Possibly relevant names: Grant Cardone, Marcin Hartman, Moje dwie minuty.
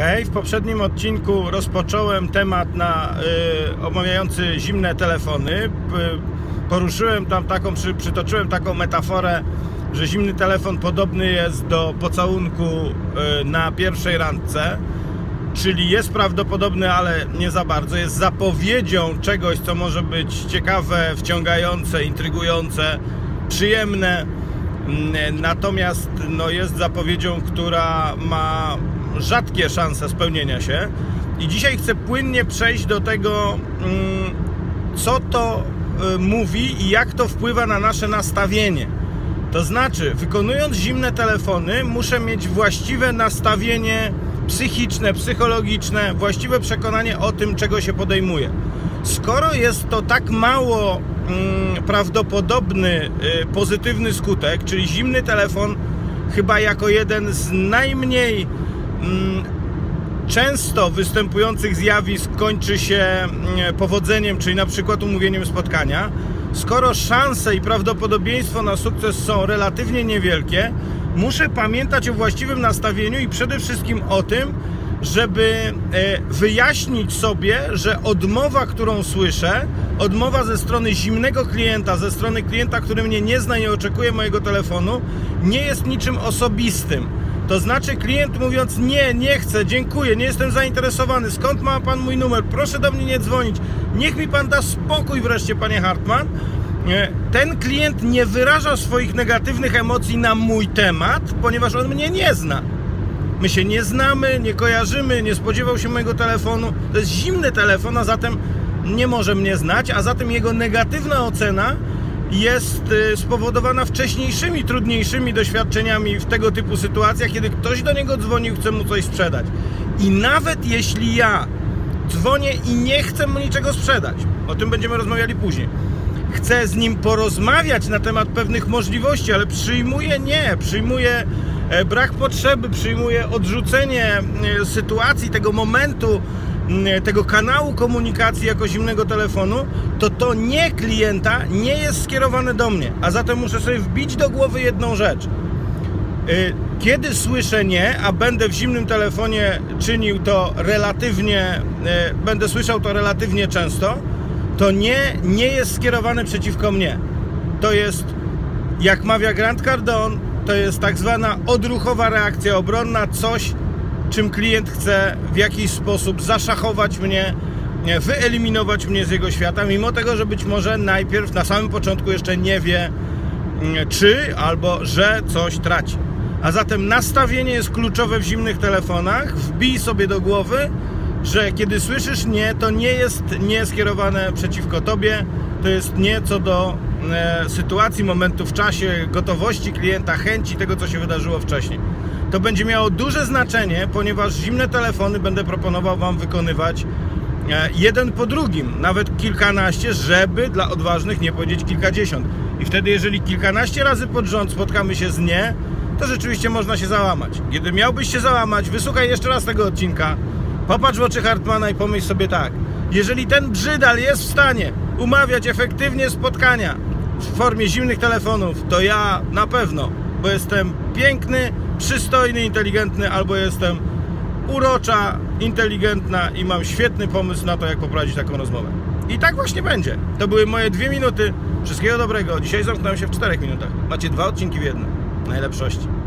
Hej, w poprzednim odcinku rozpocząłem temat omawiający zimne telefony. Poruszyłem tam taką, przytoczyłem taką metaforę, że zimny telefon podobny jest do pocałunku na pierwszej randce, czyli jest prawdopodobny, ale nie za bardzo. Jest zapowiedzią czegoś, co może być ciekawe, wciągające, intrygujące, przyjemne. Natomiast no, jest zapowiedzią, która ma rzadkie szanse spełnienia się. I dzisiaj chcę płynnie przejść do tego, co to mówi i jak to wpływa na nasze nastawienie. To znaczy, wykonując zimne telefony, muszę mieć właściwe nastawienie psychiczne, psychologiczne, właściwe przekonanie o tym, czego się podejmuje. Skoro jest to tak mało prawdopodobny pozytywny skutek, czyli zimny telefon chyba jako jeden z najmniej często występujących zjawisk kończy się powodzeniem, czyli na przykład umówieniem spotkania, skoro szanse i prawdopodobieństwo na sukces są relatywnie niewielkie, muszę pamiętać o właściwym nastawieniu i przede wszystkim o tym, żeby wyjaśnić sobie, że odmowa, którą słyszę, odmowa ze strony zimnego klienta, ze strony klienta, który mnie nie zna i nie oczekuje mojego telefonu, nie jest niczym osobistym. To znaczy klient mówiąc nie, nie chcę, dziękuję, nie jestem zainteresowany, skąd ma pan mój numer, proszę do mnie nie dzwonić, niech mi pan da spokój wreszcie, panie Hartman. Ten klient nie wyraża swoich negatywnych emocji na mój temat, ponieważ on mnie nie zna. My się nie znamy, nie kojarzymy, nie spodziewał się mojego telefonu. To jest zimny telefon, a zatem nie może mnie znać, a zatem jego negatywna ocena jest spowodowana wcześniejszymi, trudniejszymi doświadczeniami w tego typu sytuacjach, kiedy ktoś do niego dzwonił, chce mu coś sprzedać. I nawet jeśli ja dzwonię i nie chcę mu niczego sprzedać, o tym będziemy rozmawiali później, chcę z nim porozmawiać na temat pewnych możliwości, ale przyjmuję nie, przyjmuję brak potrzeby, przyjmuję odrzucenie sytuacji, tego momentu, tego kanału komunikacji jako zimnego telefonu, to nie klienta nie jest skierowane do mnie. A zatem muszę sobie wbić do głowy jedną rzecz. Kiedy słyszę nie, a będę w zimnym telefonie czynił to relatywnie, będę słyszał to relatywnie często, to nie jest skierowane przeciwko mnie. To jest, jak mawia Grant Cardone, to jest tak zwana odruchowa reakcja obronna, coś, czym klient chce w jakiś sposób zaszachować mnie, wyeliminować mnie z jego świata, mimo tego, że być może najpierw, na samym początku jeszcze nie wie, czy albo że coś traci. A zatem nastawienie jest kluczowe w zimnych telefonach. Wbij sobie do głowy, że kiedy słyszysz nie, to nie jest nie skierowane przeciwko tobie, to jest nie co do sytuacji, momentu w czasie, gotowości klienta, chęci tego, co się wydarzyło wcześniej. To będzie miało duże znaczenie, ponieważ zimne telefony będę proponował wam wykonywać jeden po drugim, nawet kilkanaście, żeby dla odważnych nie powiedzieć kilkadziesiąt. I wtedy, jeżeli kilkanaście razy pod rząd spotkamy się z nie, to rzeczywiście można się załamać. Kiedy miałbyś się załamać, wysłuchaj jeszcze raz tego odcinka, popatrz w oczy Hartmana i pomyśl sobie tak. Jeżeli ten brzydal jest w stanie umawiać efektywnie spotkania w formie zimnych telefonów, to ja na pewno, bo jestem piękny, przystojny, inteligentny, albo jestem urocza, inteligentna i mam świetny pomysł na to, jak poprowadzić taką rozmowę. I tak właśnie będzie. To były moje 2 minuty. Wszystkiego dobrego. Dzisiaj zamknąłem się w 4 minutach. Macie 2 odcinki w jednym. Najlepszości.